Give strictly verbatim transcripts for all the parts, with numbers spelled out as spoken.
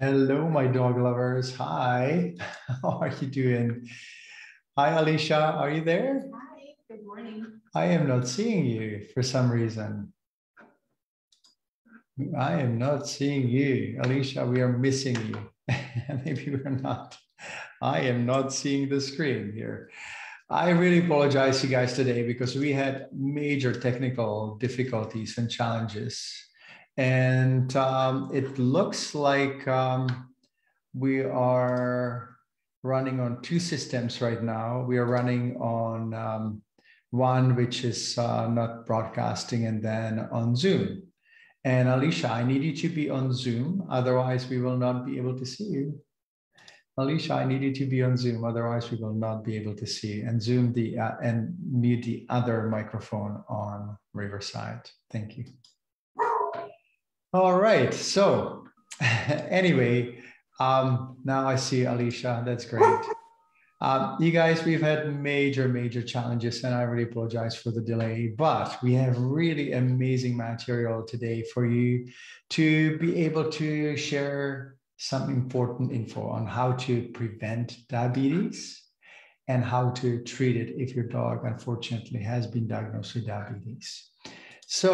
Hello, my dog lovers. Hi, how are you doing? Hi, Alicia, are you there? Hi, good morning. I am not seeing you for some reason. I am not seeing you. Alicia, we are missing you. Maybe we're not. I am not seeing the screen here. I really apologize to you guys today because we had major technical difficulties and challenges. And um, it looks like um, we are running on two systems right now. We are running on um, one which is uh, not broadcasting and then on Zoom. And Alicia, I need you to be on Zoom, otherwise we will not be able to see you. Alicia, I need you to be on Zoom, otherwise we will not be able to see you. And Zoom the uh, and mute the other microphone on Riverside. Thank you. All right, so anyway, um, now I see Alicia, that's great. Um, you guys, we've had major, major challenges and I really apologize for the delay, but we have really amazing material today for you to be able to share some important info on how to prevent diabetes and how to treat it if your dog, unfortunately, has been diagnosed with diabetes. So,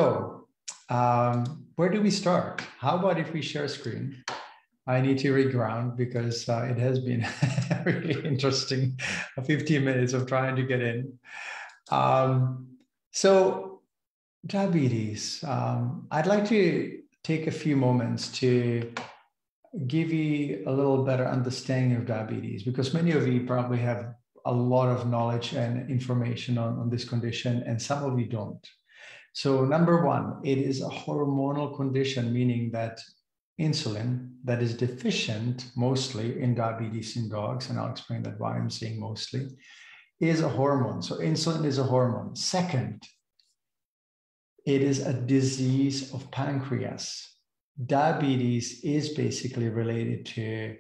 Um, where do we start? How about if we share screen? I need to reground because uh, it has been really interesting fifteen minutes of trying to get in. Um, so diabetes, um, I'd like to take a few moments to give you a little better understanding of diabetes because many of you probably have a lot of knowledge and information on, on this condition and some of you don't. So number one, it is a hormonal condition, meaning that insulin that is deficient mostly in diabetes in dogs, and I'll explain that why I'm saying mostly, is a hormone. So insulin is a hormone. Second, it is a disease of pancreas. Diabetes is basically related to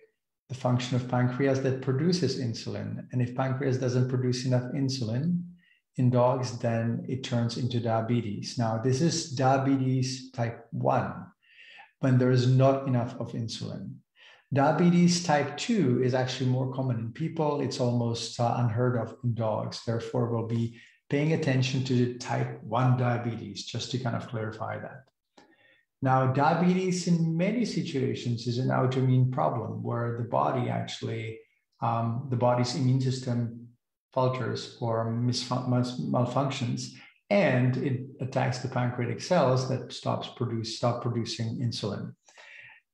the function of pancreas that produces insulin. And if pancreas doesn't produce enough insulin, in dogs, then it turns into diabetes. Now, this is diabetes type one, when there is not enough of insulin. Diabetes type two is actually more common in people. It's almost uh, unheard of in dogs. Therefore, we'll be paying attention to type one diabetes, just to kind of clarify that. Now, diabetes in many situations is an autoimmune problem where the body actually, um, the body's immune system falters or malfunctions, and it attacks the pancreatic cells that stops produce, stop producing insulin.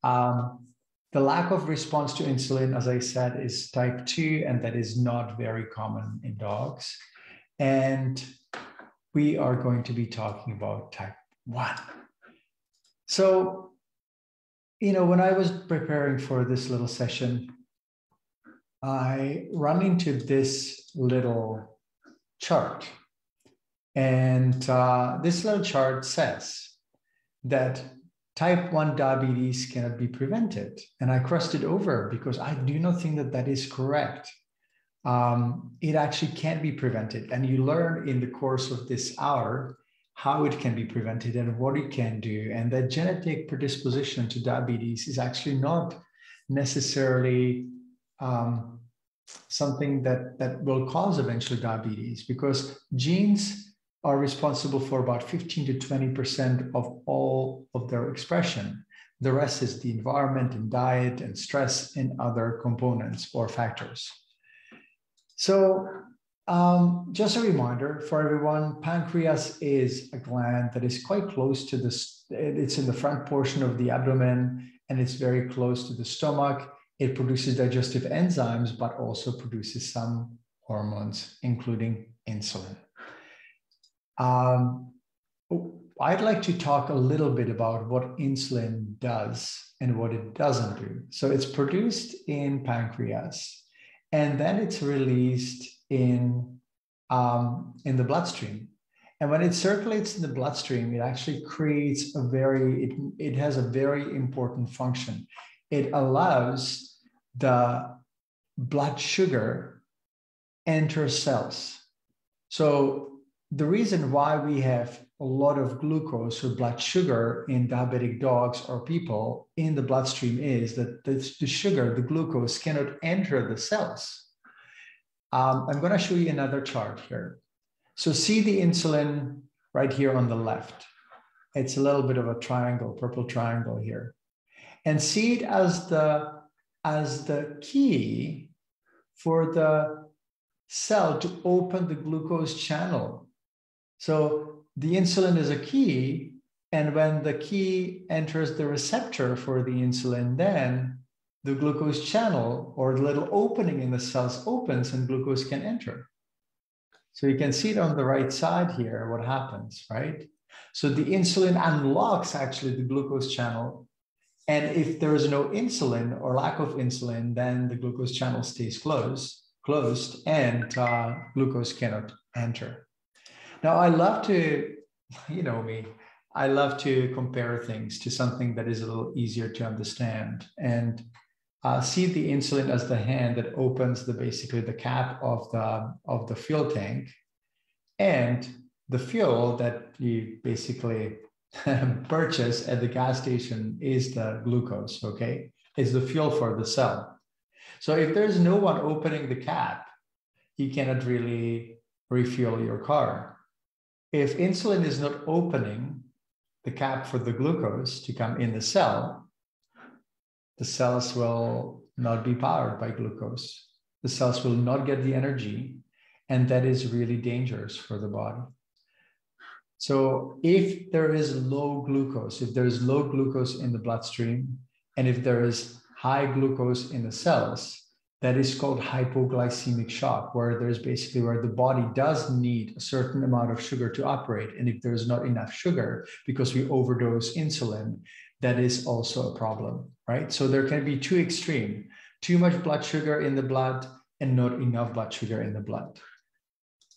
Um, the lack of response to insulin, as I said, is type two, and that is not very common in dogs. And we are going to be talking about type one. So, you know, when I was preparing for this little session, I run into this little chart, and uh, this little chart says that type one diabetes cannot be prevented, and I crossed it over because I do not think that that is correct. Um, it actually can be prevented, and you learn in the course of this hour how it can be prevented and what it can do, and that genetic predisposition to diabetes is actually not necessarily Um, something that, that will cause eventually diabetes, because genes are responsible for about fifteen to twenty percent of all of their expression. The rest is the environment and diet and stress and other components or factors. So um, just a reminder for everyone, pancreas is a gland that is quite close to this. It's in the front portion of the abdomen, and it's very close to the stomach. It produces digestive enzymes, but also produces some hormones, including insulin. Um, I'd like to talk a little bit about what insulin does and what it doesn't do. So it's produced in pancreas, and then it's released in, um, in the bloodstream. And when it circulates in the bloodstream, it actually creates a very, it, it has a very important function. It allows the blood sugar enter cells. So the reason why we have a lot of glucose or blood sugar in diabetic dogs or people in the bloodstream is that the, the sugar, the glucose, cannot enter the cells. Um, I'm going to show you another chart here. So see the insulin right here on the left. It's a little bit of a triangle, purple triangle here. And see it as the, as the key for the cell to open the glucose channel. So the insulin is a key, and when the key enters the receptor for the insulin, then the glucose channel or the little opening in the cells opens and glucose can enter. So you can see it on the right side here, what happens, right? So the insulin unlocks actually the glucose channel. And if there is no insulin or lack of insulin, then the glucose channel stays closed, closed and uh, glucose cannot enter. Now, I love to, you know me, I love to compare things to something that is a little easier to understand. And uh, see the insulin as the hand that opens the basically the cap of the, of the fuel tank, and the fuel that you basically purchase at the gas station is the glucose, okay? It's the fuel for the cell. So if there's no one opening the cap, you cannot really refuel your car. If insulin is not opening the cap for the glucose to come in the cell, the cells will not be powered by glucose. The cells will not get the energy, and that is really dangerous for the body. So if there is low glucose, if there is low glucose in the bloodstream, and if there is high glucose in the cells, that is called hypoglycemic shock, where there's basically where the body does need a certain amount of sugar to operate. And if there is not enough sugar because we overdose insulin, that is also a problem, right? So there can be two extreme, too much blood sugar in the blood and not enough blood sugar in the blood.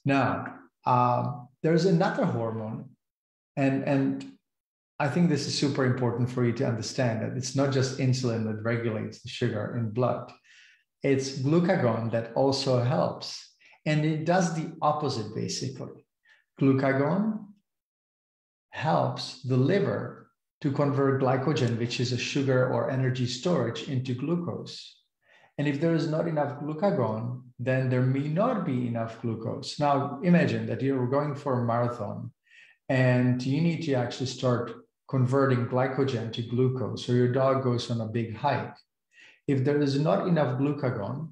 Now, uh, there's another hormone, and, and I think this is super important for you to understand that it's not just insulin that regulates the sugar in blood. It's glucagon that also helps, and it does the opposite basically. Glucagon helps the liver to convert glycogen, which is a sugar or energy storage, into glucose. And if there is not enough glucagon, then there may not be enough glucose. Now, imagine that you're going for a marathon and you need to actually start converting glycogen to glucose. So your dog goes on a big hike. If there is not enough glucagon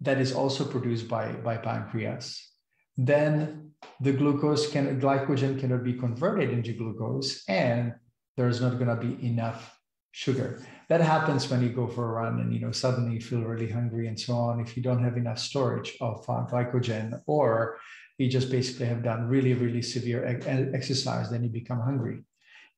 that is also produced by, by pancreas, then the glucose can, glycogen cannot be converted into glucose, and there's not gonna be enough sugar. That happens when you go for a run and, you know, suddenly you feel really hungry and so on. If you don't have enough storage of uh, glycogen, or you just basically have done really, really severe ex exercise, then you become hungry.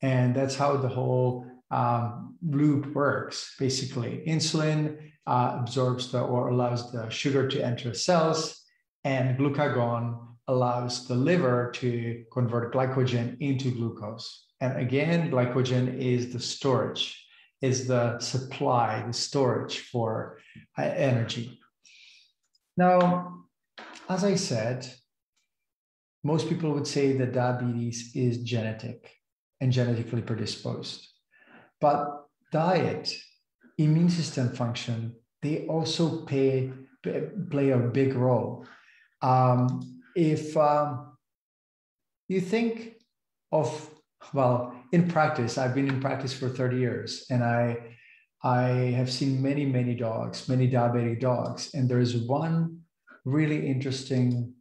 And that's how the whole um, loop works. Basically, insulin uh, absorbs the, or allows the sugar to enter cells, and glucagon allows the liver to convert glycogen into glucose. And again, glycogen is the storage, is the supply, the storage for energy. Now, as I said, most people would say that diabetes is genetic and genetically predisposed. But diet, immune system function, they also pay, play a big role. Um, if um, you think of, well, in practice, I've been in practice for thirty years, and I, I have seen many, many dogs, many diabetic dogs. And there is one really interesting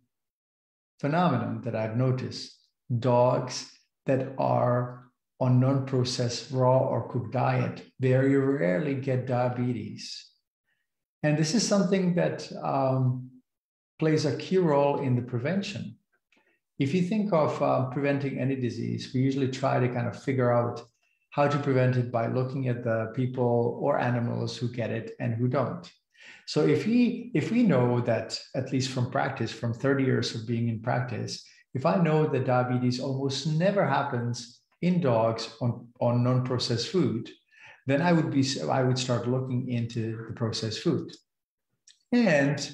phenomenon that I've noticed. Dogs that are on non-processed raw or cooked diet very rarely get diabetes. And this is something that um, plays a key role in the prevention. If you think of uh, preventing any disease, we usually try to kind of figure out how to prevent it by looking at the people or animals who get it and who don't. So if we, if we know that, at least from practice, from thirty years of being in practice, if I know that diabetes almost never happens in dogs on, on non-processed food, then I would, be, I would start looking into the processed food. And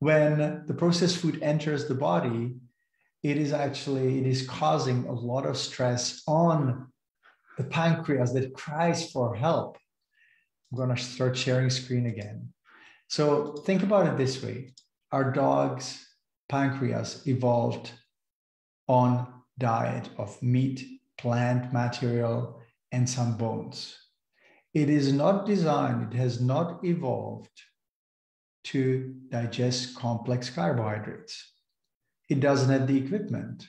when the processed food enters the body, it is actually, it is causing a lot of stress on the pancreas that cries for help. I'm going to start sharing screen again. So think about it this way. Our dog's pancreas evolved on diet of meat, plant material, and some bones. It is not designed, it has not evolved to digest complex carbohydrates. It doesn't have the equipment.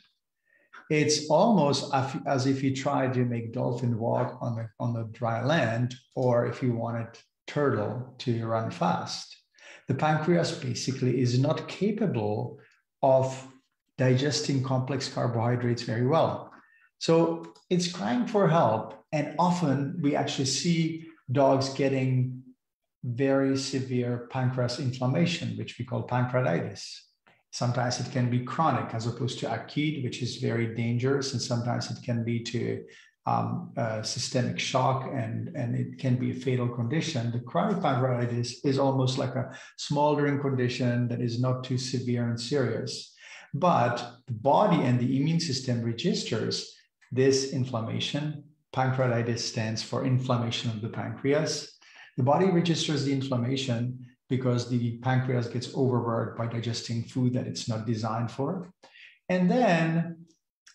It's almost as if you tried to make dolphin walk on the, on the dry land, or if you wanted turtle to run fast. The pancreas basically is not capable of digesting complex carbohydrates very well. So it's crying for help. And often we actually see dogs getting very severe pancreas inflammation, which we call pancreatitis. Sometimes it can be chronic as opposed to acute, which is very dangerous. And sometimes it can lead to um, uh, systemic shock, and, and it can be a fatal condition. The chronic pancreatitis is almost like a smoldering condition that is not too severe and serious. But the body and the immune system registers this inflammation. Pancreatitis stands for inflammation of the pancreas. The body registers the inflammation because the pancreas gets overworked by digesting food that it's not designed for. And then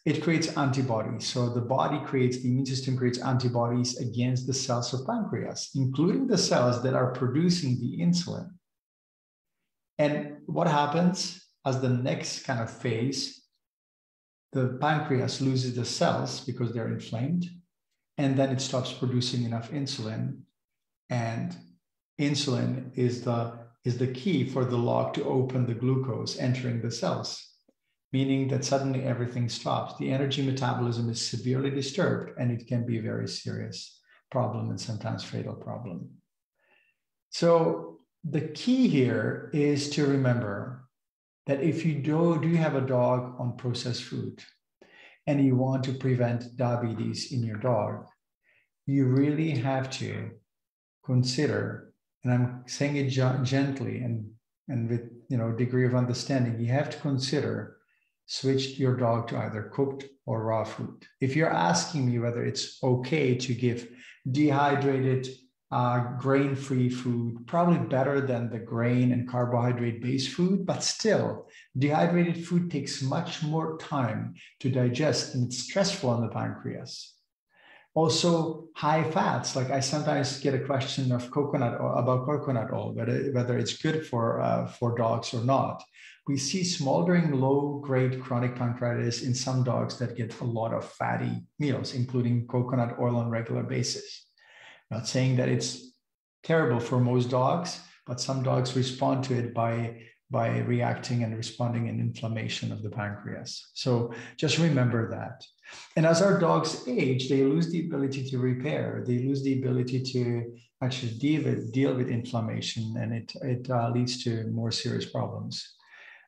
it creates antibodies. So the body creates, the immune system creates antibodies against the cells of pancreas, including the cells that are producing the insulin. And what happens as the next kind of phase, the pancreas loses the cells because they're inflamed, and then it stops producing enough insulin. And insulin is the, is the key for the lock to open the glucose entering the cells, meaning that suddenly everything stops. The energy metabolism is severely disturbed, and it can be a very serious problem and sometimes fatal problem. So the key here is to remember that if you do, do have a dog on processed food and you want to prevent diabetes in your dog, you really have to consider, and I'm saying it gently and, and with, you know, degree of understanding, you have to consider switch your dog to either cooked or raw food. If you're asking me whether it's okay to give dehydrated, uh, grain-free food, probably better than the grain and carbohydrate-based food, but still, dehydrated food takes much more time to digest, and it's stressful on the pancreas. Also, high fats, like I sometimes get a question of coconut oil, about coconut oil, whether, whether it's good for, uh, for dogs or not. We see smoldering low-grade chronic pancreatitis in some dogs that get a lot of fatty meals, including coconut oil on a regular basis. Not saying that it's terrible for most dogs, but some dogs respond to it by, by reacting and responding in inflammation of the pancreas. So just remember that. And as our dogs age, they lose the ability to repair. They lose the ability to actually deal with, deal with inflammation, and it, it uh, leads to more serious problems.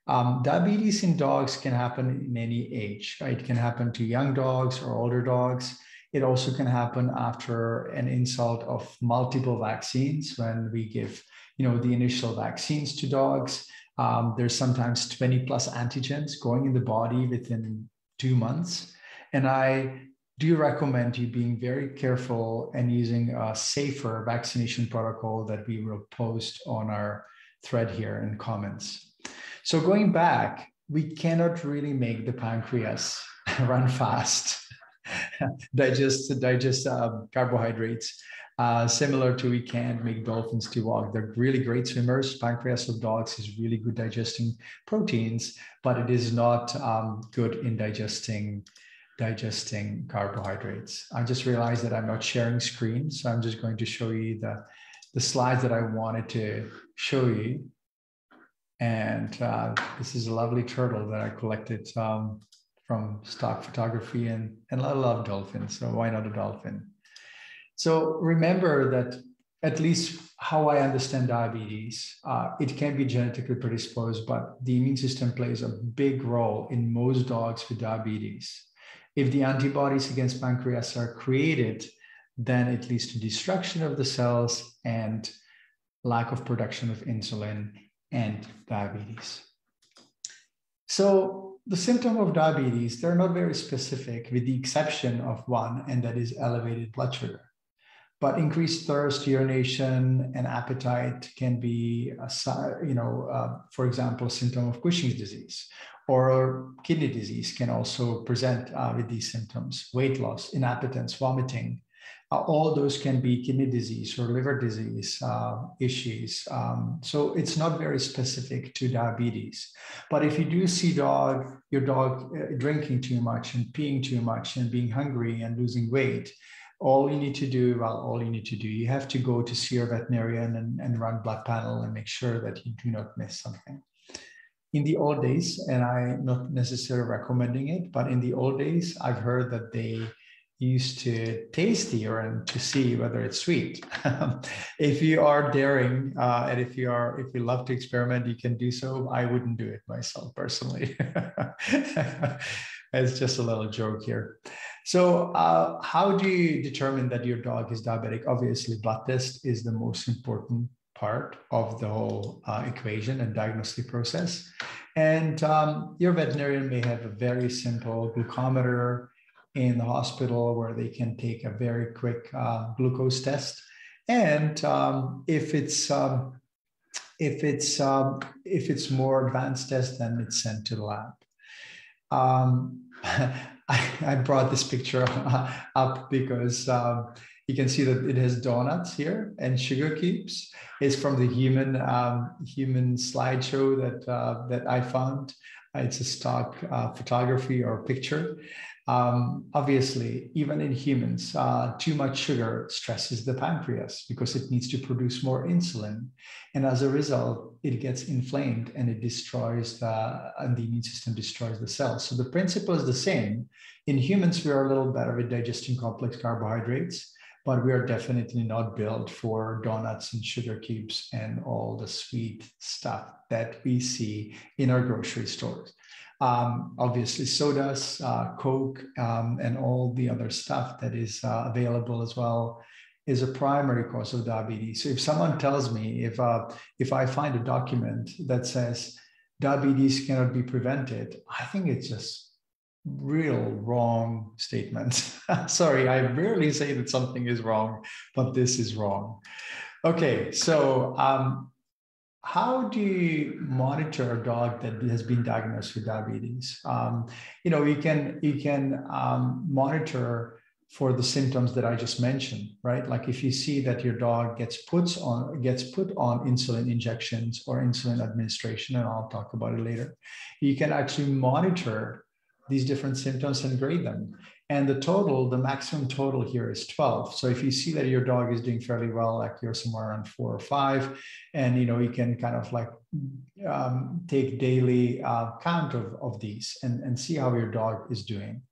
Um, diabetes in dogs can happen in any age, right? It can happen to young dogs or older dogs. It also can happen after an insult of multiple vaccines. When we give, you know, the initial vaccines to dogs, um, there's sometimes twenty plus antigens going in the body within two months. And I do recommend you being very careful and using a safer vaccination protocol that we will post on our thread here in comments. So going back, we cannot really make the pancreas run fast. digest digest uh, carbohydrates, uh, similar to we can't make dolphins to walk. They're really great swimmers. Pancreas of dogs is really good digesting proteins, but it is not um, good in digesting digesting carbohydrates. I just realized that I'm not sharing screen, so I'm just going to show you the, the slides that I wanted to show you. And uh, this is a lovely turtle that I collected um, from stock photography, and, and I love dolphins, so why not a dolphin? So remember that, at least how I understand diabetes, uh, it can be genetically predisposed, but the immune system plays a big role in most dogs with diabetes. If the antibodies against pancreas are created, then it leads to destruction of the cells and lack of production of insulin and diabetes. So the symptom of diabetes, they're not very specific with the exception of one, and that is elevated blood sugar. But increased thirst, urination, and appetite can be, a, you know, uh, for example, a symptom of Cushing's disease, or kidney disease can also present uh, with these symptoms. Weight loss, inappetence, vomiting, uh, all those can be kidney disease or liver disease uh, issues. Um, so it's not very specific to diabetes. But if you do see dog, your dog uh, drinking too much and peeing too much and being hungry and losing weight, all you need to do, well, all you need to do, you have to go to see your veterinarian and, and run blood panel and make sure that you do not miss something. In the old days, and I'm not necessarily recommending it, but in the old days, I've heard that they used to taste the urine to see whether it's sweet. If you are daring, uh, and if you are, if you love to experiment, you can do so. I wouldn't do it myself personally. It's just a little joke here. So uh, how do you determine that your dog is diabetic? Obviously, blood test is the most important part of the whole uh, equation and diagnostic process. And um, your veterinarian may have a very simple glucometer in the hospital where they can take a very quick uh, glucose test. And um, if it's, um, if, it's, um, if it's more advanced test, then it's sent to the lab. Um, I, I brought this picture up because um, you can see that it has donuts here and sugar cubes. It's from the human um, human slideshow that uh, that I found. It's a stock uh, photography or picture. Um, obviously, even in humans, uh, too much sugar stresses the pancreas because it needs to produce more insulin. And as a result, it gets inflamed and it destroys the, and the immune system destroys the cells. So the principle is the same. In humans, we are a little better at digesting complex carbohydrates, but we are definitely not built for donuts and sugar cubes and all the sweet stuff that we see in our grocery stores. Um, obviously sodas, uh, Coke, um, and all the other stuff that is uh, available as well is a primary cause of diabetes. So if someone tells me, if, uh, if I find a document that says diabetes cannot be prevented, I think it's just real wrong statement. Sorry, I rarely say that something is wrong, but this is wrong. Okay, so um, how do you monitor a dog that has been diagnosed with diabetes? Um, you know, you can, you can um, monitor for the symptoms that I just mentioned, right? Like if you see that your dog gets, puts on, gets put on insulin injections or insulin administration, and I'll talk about it later, you can actually monitor these different symptoms and grade them. And the total, the maximum total here is twelve. So if you see that your dog is doing fairly well, like you're somewhere around four or five, and you know you can kind of like um, take daily uh, count of, of these and, and see how your dog is doing.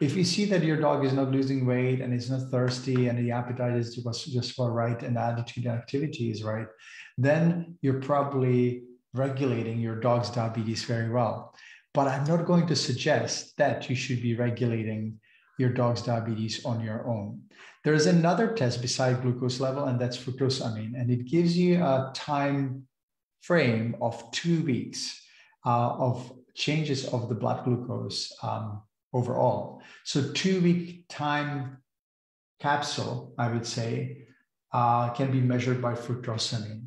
If you see that your dog is not losing weight and is not thirsty and the appetite is just, just all right and the attitude and activity is right, then you're probably regulating your dog's diabetes very well. But I'm not going to suggest that you should be regulating your dog's diabetes on your own. There is another test beside glucose level, and that's fructosamine, and it gives you a time frame of two weeks uh, of changes of the blood glucose um, overall. So two-week time capsule, I would say, uh, can be measured by fructosamine.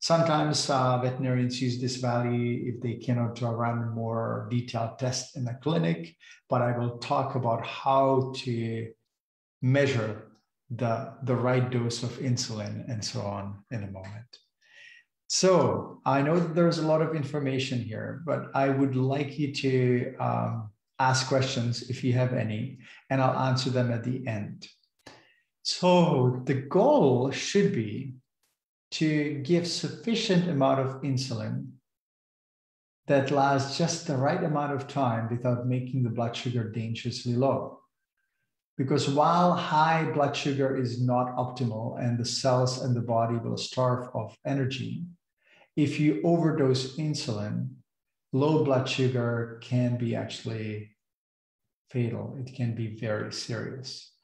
Sometimes uh, veterinarians use this value if they cannot run more detailed tests in the clinic, but I will talk about how to measure the, the right dose of insulin and so on in a moment. So I know that there's a lot of information here, but I would like you to um, ask questions if you have any, and I'll answer them at the end. So the goal should be to give sufficient amount of insulin that lasts just the right amount of time without making the blood sugar dangerously low. Because while high blood sugar is not optimal and the cells and the body will starve of energy, if you overdose insulin, low blood sugar can be actually fatal. It can be very serious.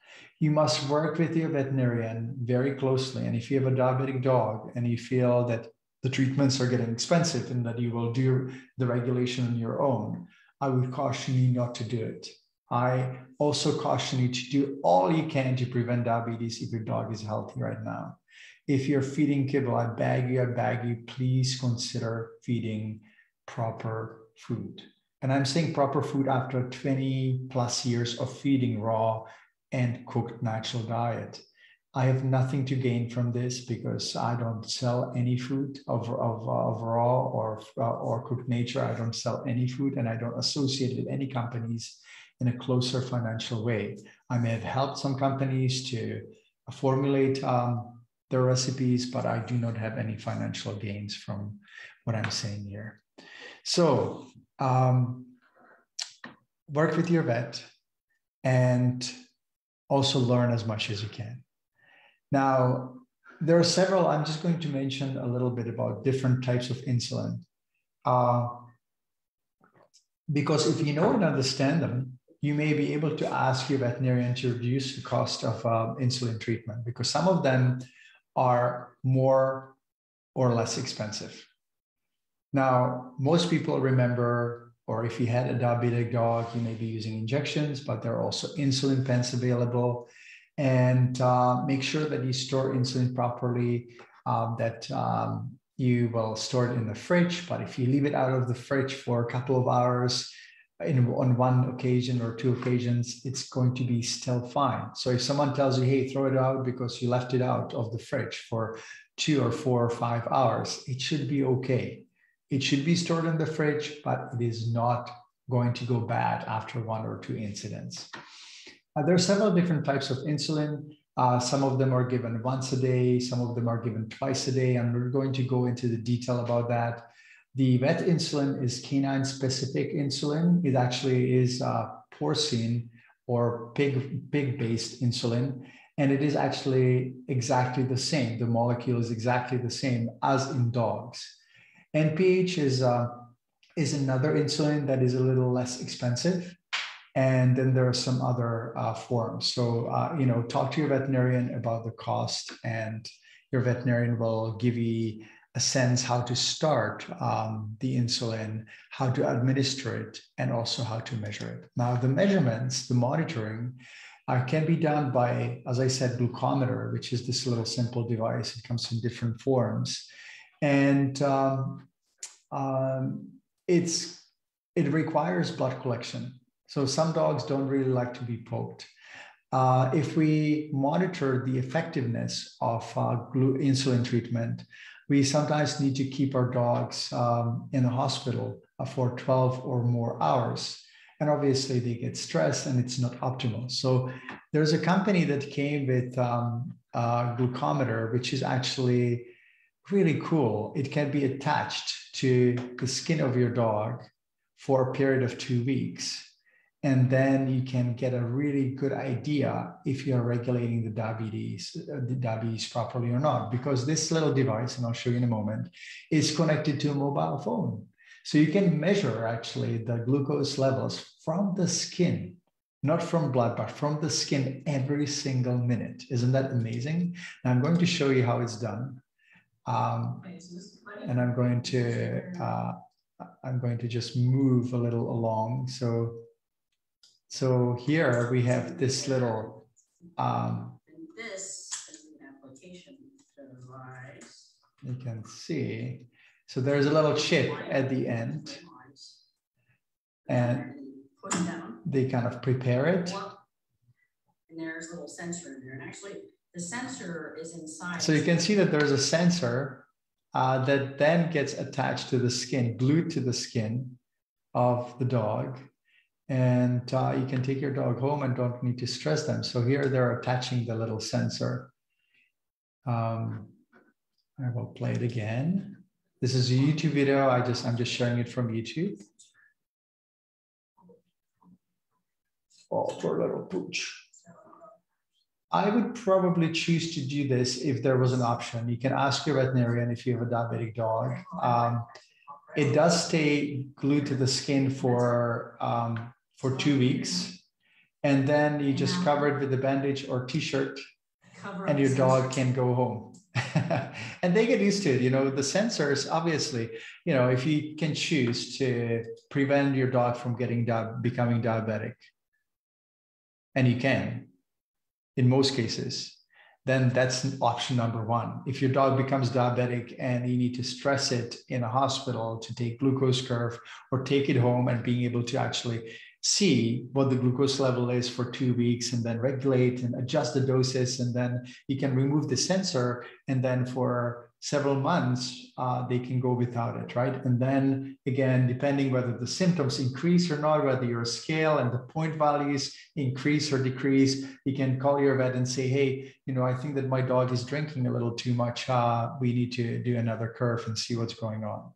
You must work with your veterinarian very closely. And if you have a diabetic dog and you feel that the treatments are getting expensive and that you will do the regulation on your own, I would caution you not to do it. I also caution you to do all you can to prevent diabetes if your dog is healthy right now. If you're feeding kibble, I beg you, I beg you, please consider feeding proper food. And I'm saying proper food after twenty plus years of feeding raw and cooked natural diet. I have nothing to gain from this because I don't sell any food of, of, of raw or, or cooked nature. I don't sell any food and I don't associate with any companies in a closer financial way. I may have helped some companies to formulate um, their recipes, but I do not have any financial gains from what I'm saying here. So um, work with your vet and also learn as much as you can. Now, there are several, I'm just going to mention a little bit about different types of insulin. Uh, because if you know and understand them, you may be able to ask your veterinarian to reduce the cost of uh, insulin treatment, because some of them are more or less expensive. Now, most people remember, or if you had a diabetic dog, you may be using injections, but there are also insulin pens available. And uh, make sure that you store insulin properly, uh, that um, you will store it in the fridge. But if you leave it out of the fridge for a couple of hours in, on one occasion or two occasions, it's going to be still fine. So if someone tells you, hey, throw it out because you left it out of the fridge for two or four or five hours, it should be okay. It should be stored in the fridge, but it is not going to go bad after one or two incidents. Uh, there are several different types of insulin. Uh, some of them are given once a day. Some of them are given twice a day. And we're going to go into the detail about that. The vet insulin is canine specific insulin. It actually is uh, porcine or pig, pig based insulin. And it is actually exactly the same. The molecule is exactly the same as in dogs. N P H is, uh, is another insulin that is a little less expensive. And then there are some other uh, forms. So, uh, you know, talk to your veterinarian about the cost, and your veterinarian will give you a sense how to start um, the insulin, how to administer it, and also how to measure it. Now, the measurements, the monitoring uh, can be done by, as I said, glucometer, which is this little simple device. It comes in different forms. And um, um, it's, it requires blood collection. So some dogs don't really like to be poked. Uh, if we monitor the effectiveness of uh, insulin treatment, we sometimes need to keep our dogs um, in the hospital for twelve or more hours. And obviously they get stressed and it's not optimal. So there's a company that came with um, a glucometer, which is actually really cool. It can be attached to the skin of your dog for a period of two weeks. And then you can get a really good idea if you're regulating the diabetes, the diabetes properly or not, because this little device, and I'll show you in a moment, is connected to a mobile phone. So you can measure actually the glucose levels from the skin, not from blood, but from the skin every single minute. Isn't that amazing? Now I'm going to show you how it's done. Um, and I'm going to, uh, I'm going to just move a little along. So. So here we have this little. Um, and this is an application device. You can see. So there's a little chip at the end, and they kind of prepare it. And there's a little sensor in there, and actually the sensor is inside. So you can see that there's a sensor uh, that then gets attached to the skin, glued to the skin of the dog. And uh, you can take your dog home and don't need to stress them. So here they're attaching the little sensor. Um, I will play it again. This is a YouTube video. I just, I'm just sharing it from YouTube. Oh, poor little pooch. I would probably choose to do this if there was an option. You can ask your veterinarian if you have a diabetic dog. Um, it does stay glued to the skin for, um, for two weeks. And then you just cover it with a bandage or t-shirt and your dog can go home. And they get used to it, you know, the sensors, obviously, you know, if you can choose to prevent your dog from getting di- becoming diabetic, and you can, in most cases, then that's option number one. If your dog becomes diabetic and you need to stress it in a hospital to take glucose curve or take it home and being able to actually see what the glucose level is for two weeks and then regulate and adjust the doses. And then you can remove the sensor. And then for several months, uh, they can go without it, right? And then again, depending whether the symptoms increase or not, whether your scale and the point values increase or decrease, you can call your vet and say, hey, you know, I think that my dog is drinking a little too much. Uh, we need to do another curve and see what's going on.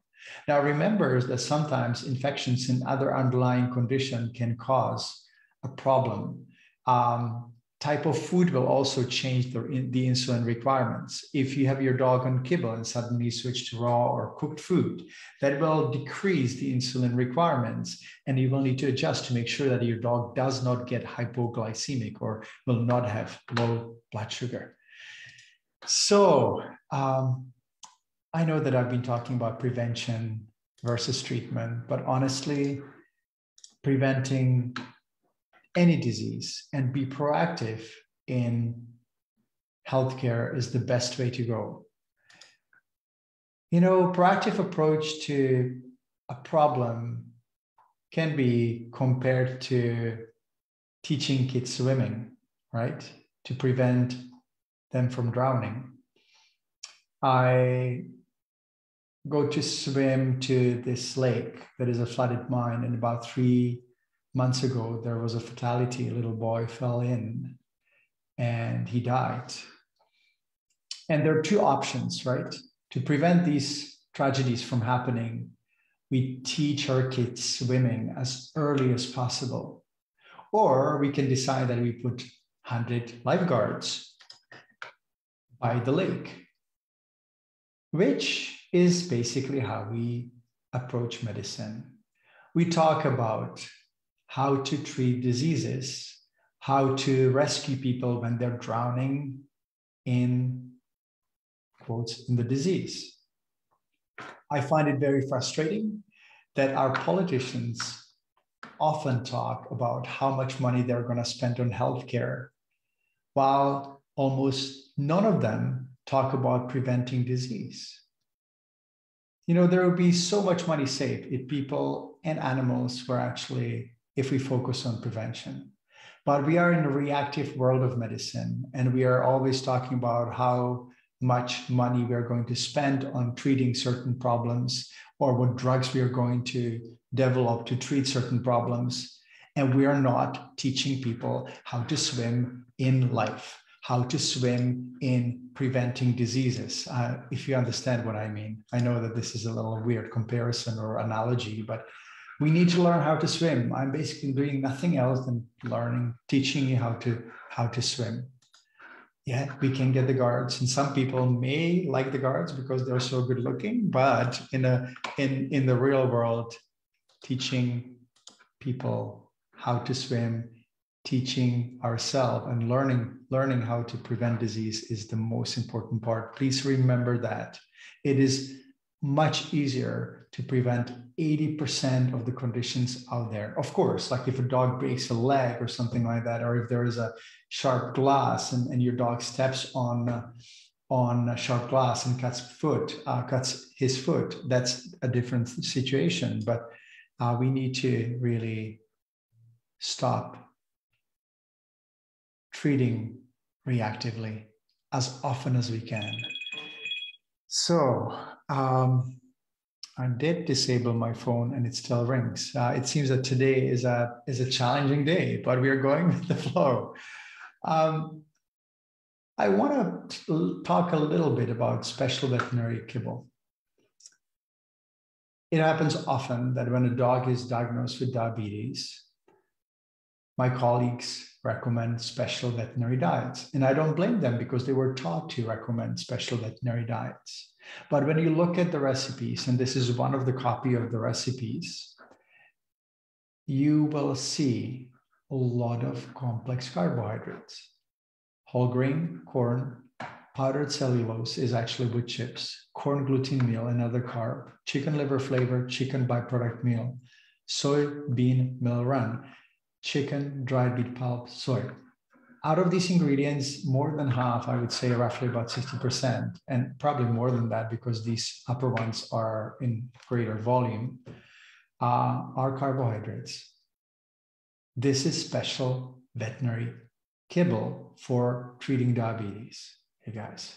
Now, remember that sometimes infections and other underlying condition can cause a problem. Um, type of food will also change the, the insulin requirements. If you have your dog on kibble and suddenly switch to raw or cooked food, that will decrease the insulin requirements, and you will need to adjust to make sure that your dog does not get hypoglycemic or will not have low blood sugar. So, um, I know that I've been talking about prevention versus treatment, but honestly, preventing any disease and be proactive in healthcare is the best way to go. You know, proactive approach to a problem can be compared to teaching kids swimming, right? To prevent them from drowning. I go to swim to this lake that is a flooded mine. And about three months ago, there was a fatality. A little boy fell in and he died. And there are two options, right? To prevent these tragedies from happening, we teach our kids swimming as early as possible. Or we can decide that we put one hundred lifeguards by the lake, which is basically how we approach medicine. We talk about how to treat diseases, how to rescue people when they're drowning in, quotes, in the disease. I find it very frustrating that our politicians often talk about how much money they're going to spend on healthcare, while almost none of them talk about preventing disease. You know, there will be so much money saved if people and animals were actually, if we focus on prevention. But we are in a reactive world of medicine, and we are always talking about how much money we are going to spend on treating certain problems or what drugs we are going to develop to treat certain problems. And we are not teaching people how to swim in life, how to swim in preventing diseases, uh, if you understand what I mean. I know that this is a little weird comparison or analogy, but we need to learn how to swim. I'm basically doing nothing else than learning, teaching you how to, how to swim. Yeah, we can get the guards, and some people may like the guards because they're so good looking, but in, a, in, in the real world, teaching people how to swim, teaching ourselves and learning learning how to prevent disease is the most important part. Please remember that. It is much easier to prevent eighty percent of the conditions out there. Of course, like if a dog breaks a leg or something like that, or if there is a sharp glass and, and your dog steps on, uh, on a sharp glass and cuts, foot, uh, cuts his foot, that's a different situation. But uh, we need to really stop treating reactively as often as we can. So um, I did disable my phone and it still rings. Uh, it seems that today is a, is a challenging day, but we are going with the flow. Um, I want to talk a little bit about special veterinary kibble. It happens often that when a dog is diagnosed with diabetes, my colleagues recommend special veterinary diets. And I don't blame them because they were taught to recommend special veterinary diets. But when you look at the recipes, and this is one of the copy of the recipes, you will see a lot of complex carbohydrates, whole grain, corn, Powdered cellulose is actually wheat chips, corn gluten meal, another carb, chicken liver flavored chicken byproduct meal, soybean meal run, chicken, dried beet pulp, soy. Out of these ingredients, more than half, I would say roughly about sixty percent, and probably more than that because these upper ones are in greater volume, uh, are carbohydrates. This is special veterinary kibble for treating diabetes, you guys.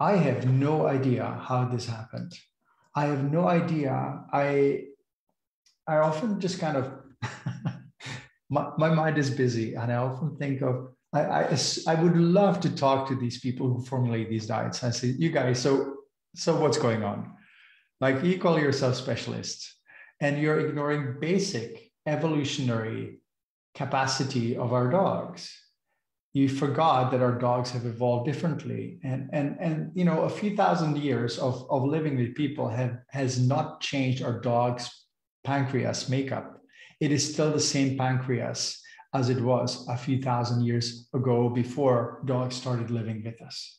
I have no idea how this happened. I have no idea. I, I often just kind of... My, my mind is busy, and I often think of, I, I, I would love to talk to these people who formulate these diets. I say, you guys, so, so what's going on? Like, you call yourself specialists, and you're ignoring basic evolutionary capacity of our dogs. You forgot that our dogs have evolved differently. And, and, and you know, a few thousand years of, of living with people have, has not changed our dog's pancreas makeup. It is still the same pancreas as it was a few thousand years ago before dogs started living with us.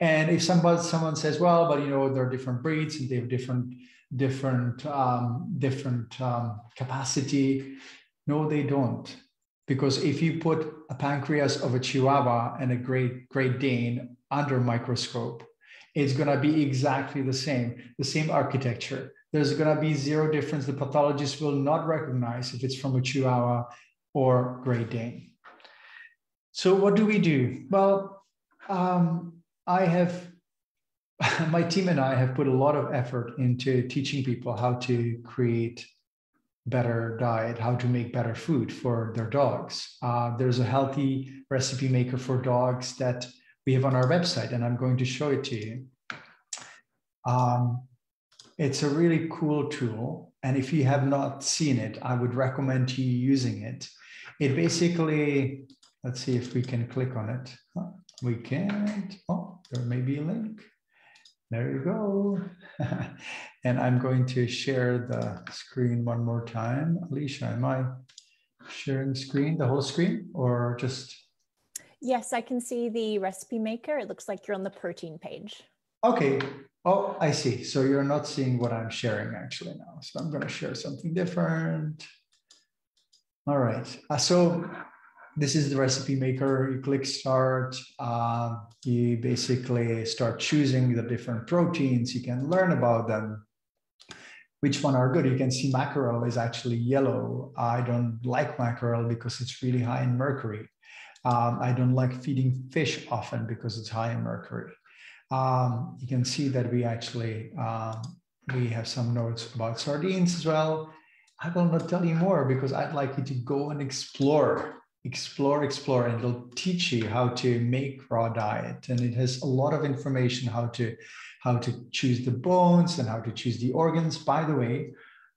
And if somebody, someone says, well, but you know, there are different breeds and they have different, different, um, different um, capacity. No, they don't. Because if you put a pancreas of a Chihuahua and a Great, Great Dane under a microscope, it's gonna be exactly the same, the same architecture. There's going to be zero difference. The pathologist will not recognize if it's from a Chihuahua or Great Dane. So what do we do? Well, um, I have, my team and I have put a lot of effort into teaching people how to create better diet, how to make better food for their dogs. Uh, there's a healthy recipe maker for dogs that we have on our website, and I'm going to show it to you. Um, It's a really cool tool. And if you have not seen it, I would recommend you using it. It basically, let's see if we can click on it. We can't. Oh, there may be a link. There you go. And I'm going to share the screen one more time. Alicia, am I sharing screen, the whole screen, or just? Yes, I can see the recipe maker. It looks like you're on the protein page. Okay. Oh, I see. So you're not seeing what I'm sharing actually now. So I'm going to share something different. All right. Uh, so this is the recipe maker. You click start. Uh, you basically start choosing the different proteins. You can learn about them, which one are good. You can see mackerel is actually yellow. I don't like mackerel because it's really high in mercury. Um, I don't like feeding fish often because it's high in mercury. Um, you can see that we actually, um, we have some notes about sardines as well. I will not tell you more because I'd like you to go and explore, explore, explore, and it'll teach you how to make raw diet. And it has a lot of information how to, how to choose the bones and how to choose the organs. By the way,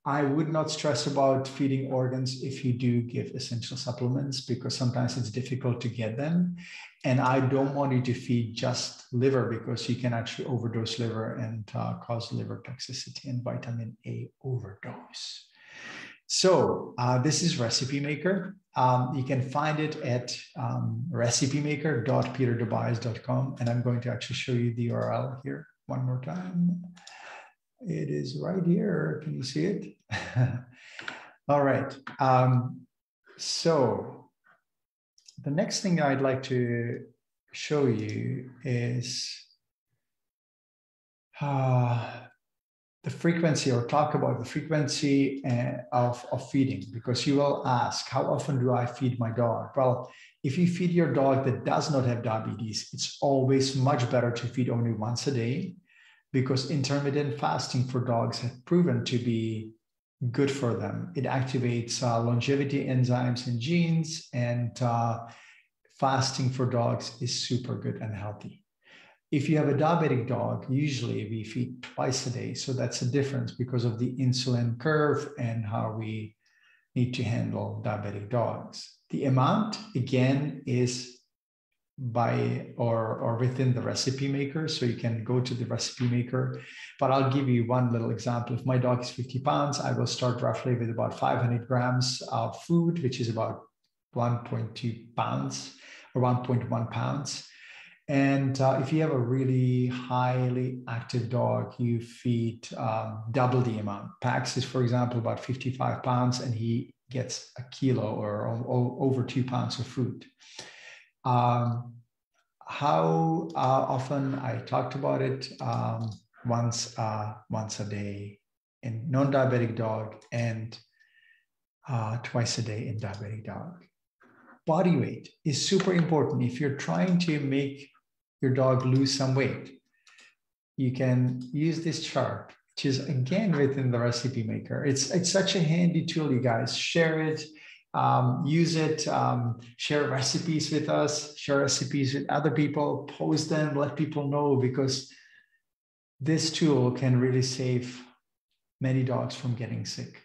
I would not stress about feeding organs if you do give essential supplements, because sometimes it's difficult to get them. And I don't want you to feed just liver because you can actually overdose liver and uh, cause liver toxicity and vitamin A overdose. So uh, this is Recipe Maker. Um, you can find it at um, recipe maker dot peter dobias dot com. And I'm going to actually show you the U R L here one more time. It is right here. Can you see it? All right. Um, so the next thing I'd like to show you is uh, the frequency, or talk about the frequency of, of feeding, because you will ask, how often do I feed my dog? Well, if you feed your dog that does not have diabetes, it's always much better to feed only once a day, because intermittent fasting for dogs has proven to be good for them. It activates uh, longevity enzymes and genes, and uh, fasting for dogs is super good and healthy. If you have a diabetic dog, usually we feed twice a day. So that's the difference because of the insulin curve and how we need to handle diabetic dogs. The amount, again, is by or or within the recipe maker, so you can go to the recipe maker. But I'll give you one little example. If my dog is fifty pounds, I will start roughly with about five hundred grams of food, which is about one point two pounds or one point one pounds, And uh, if you have a really highly active dog, you feed uh, double the amount. Pax is, for example, about fifty-five pounds, and he gets a kilo or, or over two pounds of food. Um, how uh, often? I talked about it um, once, uh, once a day in non-diabetic dog and uh, twice a day in diabetic dog. Body weight is super important. If you're trying to make your dog lose some weight, you can use this chart, which is again within the Recipe Maker. It's, it's such a handy tool, you guys. Share it, um, use it, um, share recipes with us, share recipes with other people, post them, let people know, because this tool can really save many dogs from getting sick.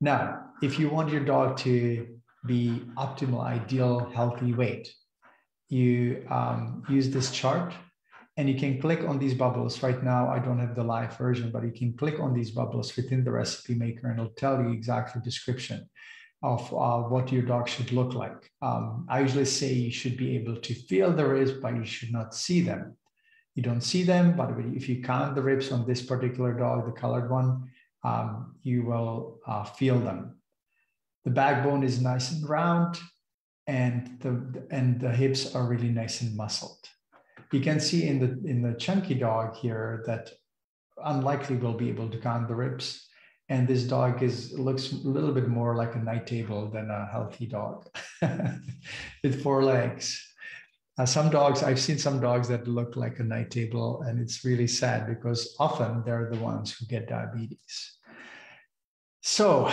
Now, if you want your dog to be optimal, ideal, healthy weight, you um, use this chart, and you can click on these bubbles. Right now, I don't have the live version, but you can click on these bubbles within the Recipe Maker, and it'll tell you exactly the description of uh, what your dog should look like. Um, I usually say you should be able to feel the ribs, but you should not see them. You don't see them, but if you count the ribs on this particular dog, the colored one, um, you will uh, feel them. The backbone is nice and round, and the, and the hips are really nice and muscled. You can see in the, in the chunky dog here that unlikely will be able to count the ribs. And this dog is, looks a little bit more like a night table than a healthy dog with four legs. Uh, some dogs, I've seen some dogs that look like a night table, and it's really sad because often they're the ones who get diabetes. So,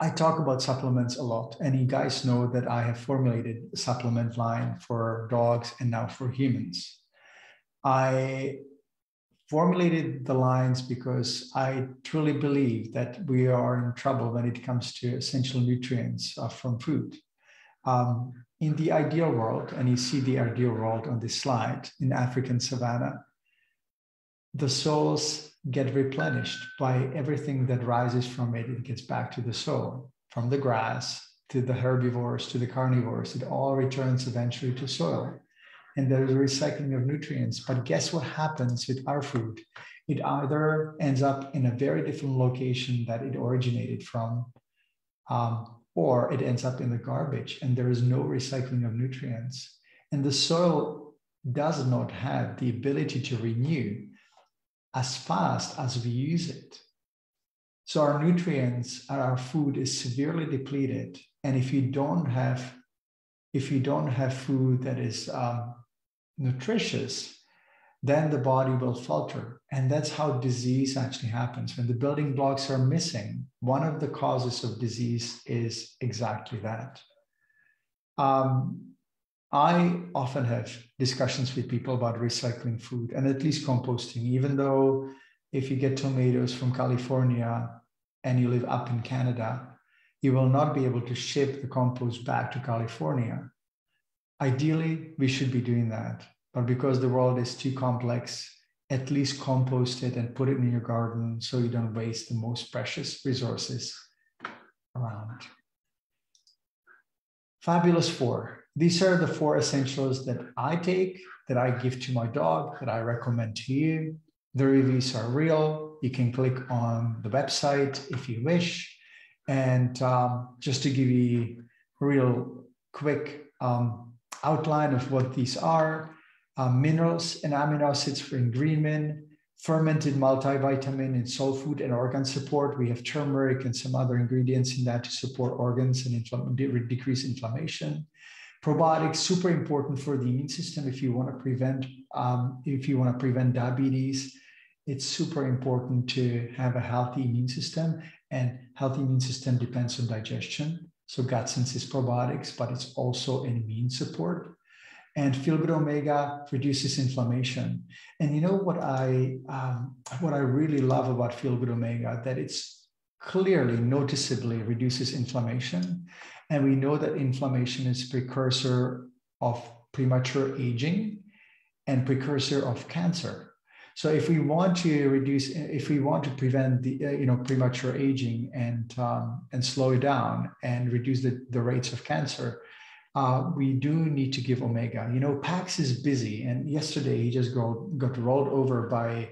I talk about supplements a lot, and you guys know that I have formulated a supplement line for dogs and now for humans. I formulated the lines because I truly believe that we are in trouble when it comes to essential nutrients uh, from food. Um, in the ideal world, and you see the ideal world on this slide, in African savanna, the soils get replenished by everything that rises from it. It gets back to the soil, from the grass to the herbivores to the carnivores. It all returns eventually to soil, and there is a recycling of nutrients. But guess what happens with our food? It either ends up in a very different location that it originated from, um, or it ends up in the garbage, and there is no recycling of nutrients. And the soil does not have the ability to renew as fast as we use it. So our nutrients and our food is severely depleted. And if you don't have, if you don't have food that is um, nutritious, then the body will falter. And that's how disease actually happens. When the building blocks are missing, one of the causes of disease is exactly that. Um, I often have discussions with people about recycling food and at least composting, even though if you get tomatoes from California and you live up in Canada, you will not be able to ship the compost back to California. Ideally, we should be doing that, but because the world is too complex, at least compost it and put it in your garden so you don't waste the most precious resources around. Fabulous Four. These are the four essentials that I take, that I give to my dog, that I recommend to you. The reviews are real. You can click on the website if you wish. And um, just to give you a real quick um, outline of what these are, uh, minerals and amino acids for ingredients, fermented multivitamin and soul food and organ support. We have turmeric and some other ingredients in that to support organs and infl- decrease inflammation. Probiotics, super important for the immune system. If you want to prevent, um, if you want to prevent diabetes, it's super important to have a healthy immune system, and healthy immune system depends on digestion. So gut sense is probiotics, but it's also an immune support. And Feel Good Omega reduces inflammation. And you know what I, um, what I really love about Feel Good Omega, that it's clearly, noticeably reduces inflammation. And we know that inflammation is a precursor of premature aging and precursor of cancer. So if we want to reduce, if we want to prevent the uh, you know, premature aging and, um, and slow it down and reduce the, the rates of cancer, uh, we do need to give omega. You know, Pax is busy, and yesterday he just got, got rolled over by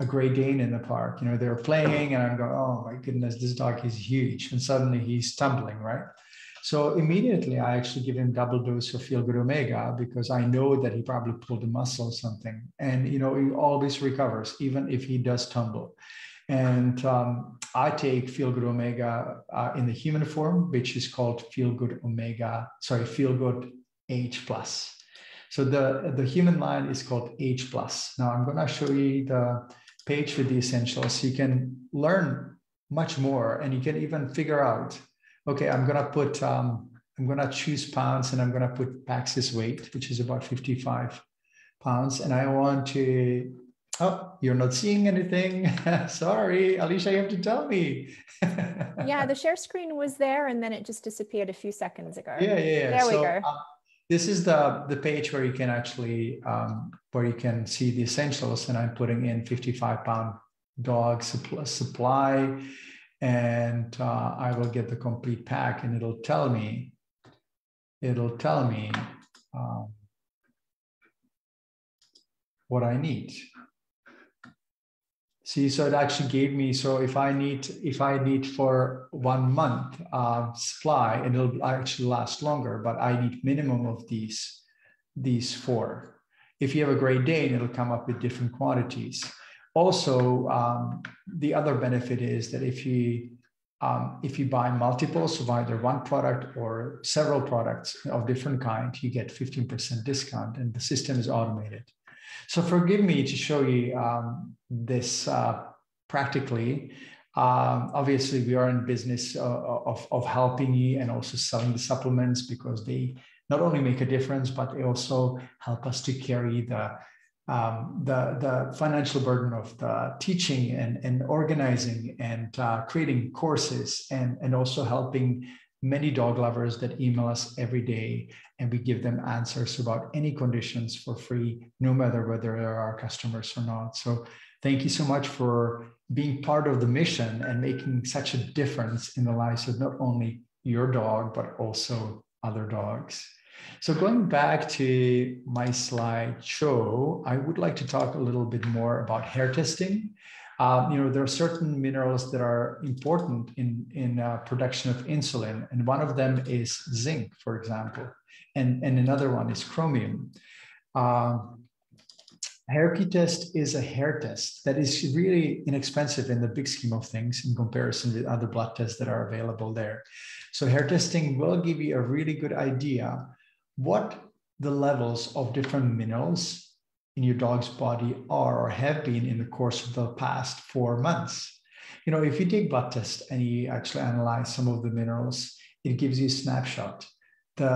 a Great Dane in the park. You know, they're playing, and I'm going, oh my goodness, this dog is huge, and suddenly he's stumbling, right? So immediately I actually give him double dose of Feel Good Omega, because I know that he probably pulled a muscle or something. And, you know, he always recovers, even if he does tumble. And um, I take Feel Good Omega uh, in the human form, which is called Feel Good Omega, sorry, Feel Good H plus. So the, the human line is called H plus. Now I'm gonna show you the page with the essentials, so you can learn much more, and you can even figure out, okay, I'm gonna put, um, I'm gonna choose pounds, and I'm gonna put Pax's weight, which is about fifty-five pounds. And I want to, oh, you're not seeing anything. Sorry, Alicia, you have to tell me. Yeah, the share screen was there, and then it just disappeared a few seconds ago. Yeah, yeah, yeah. There so, we go. Uh, this is the, the page where you can actually, um, where you can see the essentials, and I'm putting in fifty-five pound dog supply. And uh, I will get the complete pack, and it'll tell me, it'll tell me um, what I need. See, so it actually gave me, so if I need, if I need for one month uh, supply, and it'll actually last longer, but I need minimum of these, these four. If you have a Great Dane, it'll come up with different quantities. Also, um, the other benefit is that if you um, if you buy multiples of either one product or several products of different kind, you get fifteen percent discount, and the system is automated. So forgive me to show you um, this uh, practically. Um, obviously, we are in business uh, of, of helping you and also selling the supplements, because they not only make a difference, but they also help us to carry the Um, the, the financial burden of the teaching and, and organizing and uh, creating courses, and, and also helping many dog lovers that email us every day. And we give them answers about any conditions for free, no matter whether they're our customers or not. So thank you so much for being part of the mission and making such a difference in the lives of not only your dog, but also other dogs. So going back to my slideshow, I would like to talk a little bit more about hair testing. Um, you know, there are certain minerals that are important in, in uh, production of insulin, and one of them is zinc, for example, and, and another one is chromium. Um, HairQ test is a hair test that is really inexpensive in the big scheme of things in comparison with other blood tests that are available there. So hair testing will give you a really good idea what the levels of different minerals in your dog's body are or have been in the course of the past four months. You know, if you take blood tests and you actually analyze some of the minerals, it gives you a snapshot. The